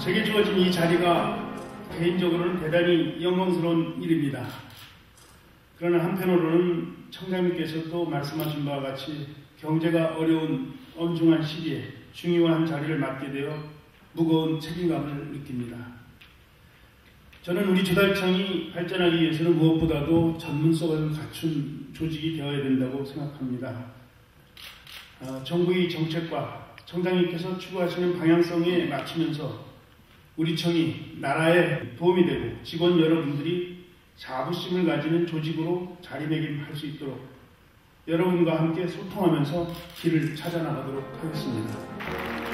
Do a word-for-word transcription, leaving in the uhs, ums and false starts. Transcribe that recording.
제게 주어진 이 자리가 개인적으로는 대단히 영광스러운 일입니다. 그러나 한편으로는 청장님께서도 말씀하신 바와 같이 경제가 어려운 엄중한 시기에 중요한 자리를 맡게 되어 무거운 책임감을 느낍니다. 저는 우리 조달청이 발전하기 위해서는 무엇보다도 전문성을 갖춘 조직이 되어야 된다고 생각합니다. 어, 정부의 정책과 청장님께서 추구하시는 방향성에 맞추면서 우리 청이 나라에 도움이 되고 직원 여러분들이 자부심을 가지는 조직으로 자리매김할 수 있도록 여러분과 함께 소통하면서 길을 찾아나가도록 하겠습니다.